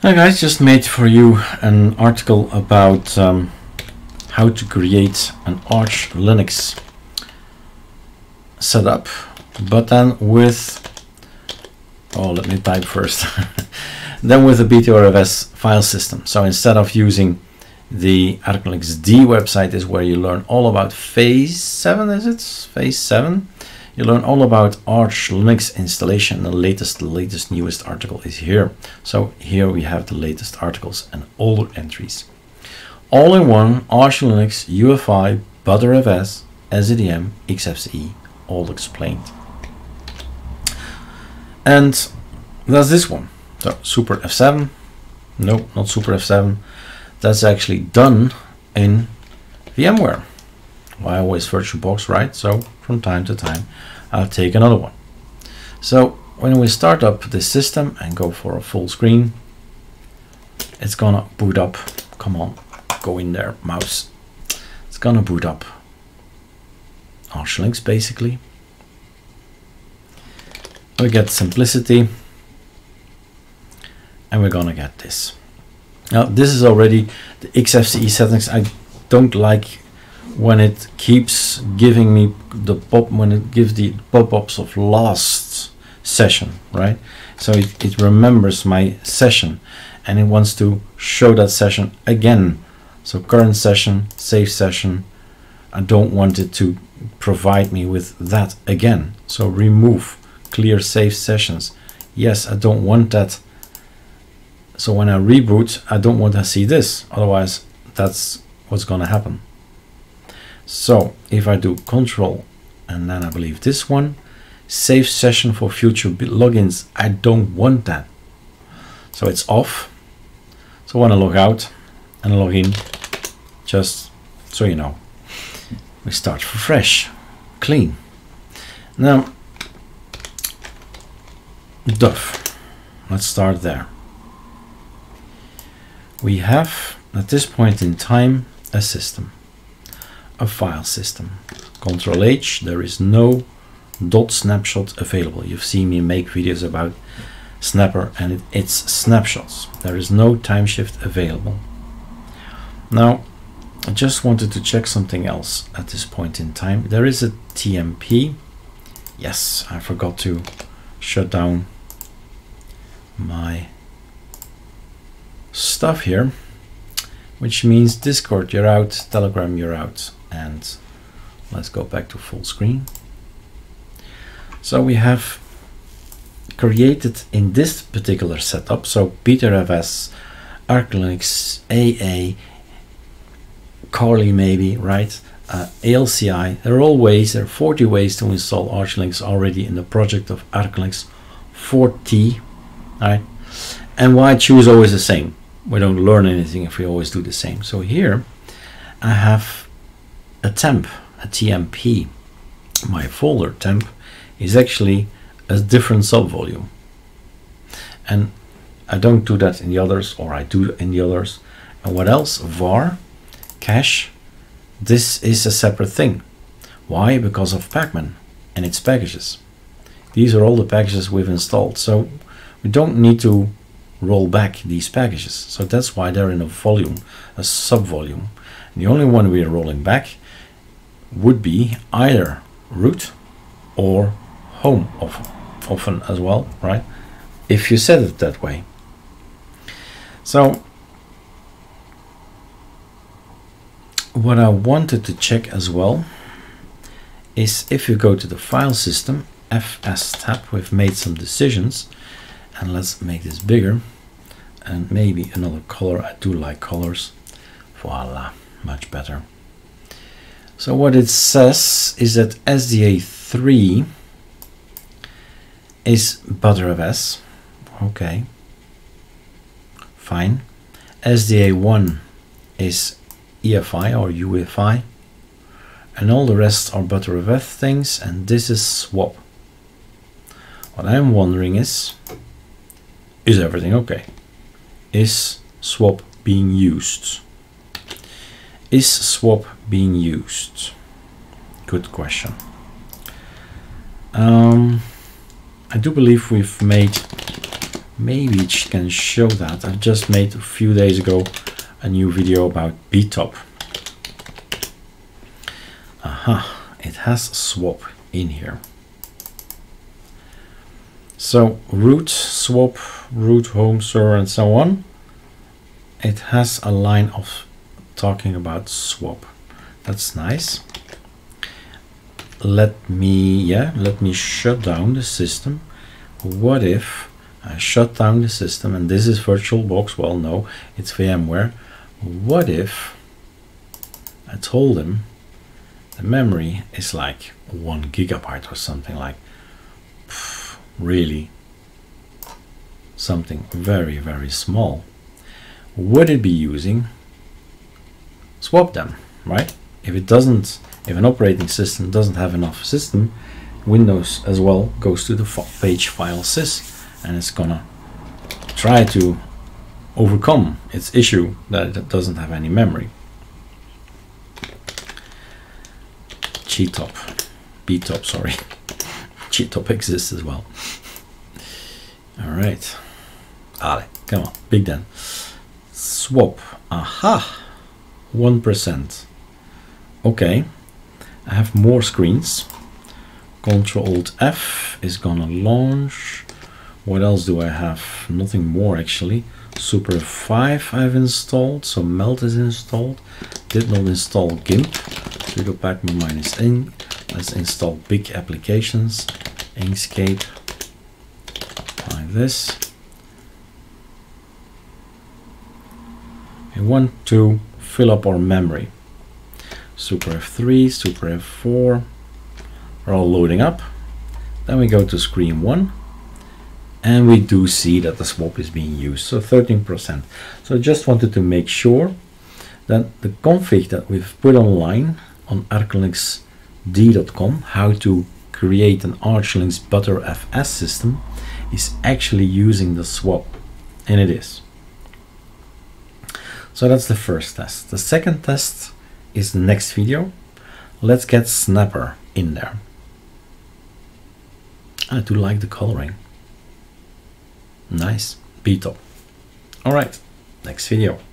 Hi guys, just made for you an article about how to create an Arch Linux setup, but then with, oh let me type first, then with a BTRFS file system. So instead of using the Arch Linux D website is where you learn all about phase 7, is it? Phase 7. You learn all about Arch Linux installation. The newest article is here. So here we have the latest articles and older entries. All in one, Arch Linux, UEFI, BTRFS, SDDM, XFCE, all explained. And that's this one. So Super F7. No, not Super F7. That's actually done in VMware. Well, I always VirtualBox, right? So from time to time, I'll take another one. So when we start up this system and go for a full screen, it's gonna boot up. Come on, go in there, mouse. It's gonna boot up Arch Linux, basically. We get simplicity, and we're gonna get this. Now, this is already the XFCE settings. I don't like when it keeps giving me the pop, when it gives the pop-ups of last session, right? So it remembers my session and it wants to show that session again. So current session, save session. I don't want it to provide me with that again. So remove, clear save sessions. Yes, I don't want that. So when I reboot, I don't want to see this. Otherwise, that's what's going to happen. So if I do control and then I believe this one, save session for future logins, I don't want that. So it's off. So when I log out and log in, just so you know, we start fresh, clean. Now, Duff, let's start there. We have, at this point in time, a system, a file system. Control H, there is no .snapshot available. You've seen me make videos about Snapper and its snapshots. There is no time shift available. Now, I just wanted to check something else at this point in time. There is a TMP. Yes, I forgot to shut down my stuff here, which means Discord you're out, Telegram you're out, and let's go back to full screen. So we have created in this particular setup, so BTRFS, Arch Linux, AA, Carly maybe, right? ALCI, there are all ways, there are 40 ways to install Arch Linux already in the project of Arch Linux 40, right? And why choose always the same? We don't learn anything if we always do the same. So here I have a temp, a TMP. My folder temp is actually a different sub-volume. And I don't do that in the others, or I do in the others. And what else? Var, cache. This is a separate thing. Why? Because of pacman and its packages. These are all the packages we've installed. So we don't need to roll back these packages. So that's why they're in a volume, a sub-volume. The only one we are rolling back would be either root or home, often as well, right? If you set it that way. So what I wanted to check as well is if you go to the file system, FS tab, we've made some decisions. And let's make this bigger and maybe another color. I do like colors. Voila, much better. So what it says is that SDA3 is BTRFS. Okay, fine. SDA1 is EFI or UEFI. And all the rest are BTRFS things. And this is swap. What I'm wondering is everything okay? Is swap being used? Is swap being used? Good question. I do believe we've made Maybe it can show that. I just made a few days ago a new video about BTOP. Aha, it has swap in here. So root, swap, root, home server, and so on. It has a line of talking about swap. That's nice. Let me shut down the system. What if I shut down the system, and this is VirtualBox? Well, no, it's VMware. What if I told him the memory is like 1 gigabyte or something like really something very, very small? Would it be using swap then, right? If it doesn't, if an operating system doesn't have enough system, Windows as well goes to the page file sys, and it's gonna try to overcome its issue that it doesn't have any memory. BTOP, sorry. GTOP exists as well. All right. Ale, come on, big then. Swap, aha, 1%. Okay, I have more screens. Ctrl-Alt-F is gonna launch. What else do I have? Nothing more actually. Super 5 I've installed, so Melt is installed. Did not install GIMP. Sudo pacman -n. Let's install big applications. Inkscape, like this. We want to fill up our memory. Super F3, Super F4 are all loading up. Then we go to screen 1, and we do see that the swap is being used, so 13%. So I just wanted to make sure that the config that we've put online on archlinuxd.com, how to create an Arch Linux BTRFS system, is actually using the swap, and it is. So that's the first test. The second test is the next video. Let's get Snapper in there. I do like the coloring. Nice, BTOP. All right, next video.